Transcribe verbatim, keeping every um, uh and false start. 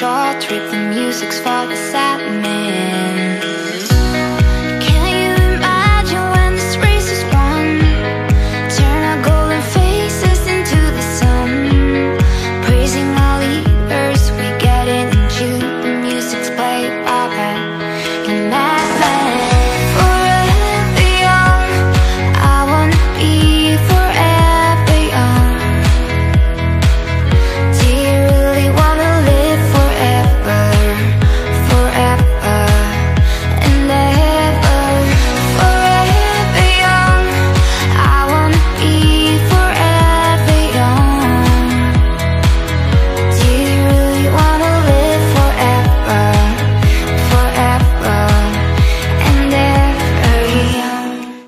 Short trip, the music's for the sound.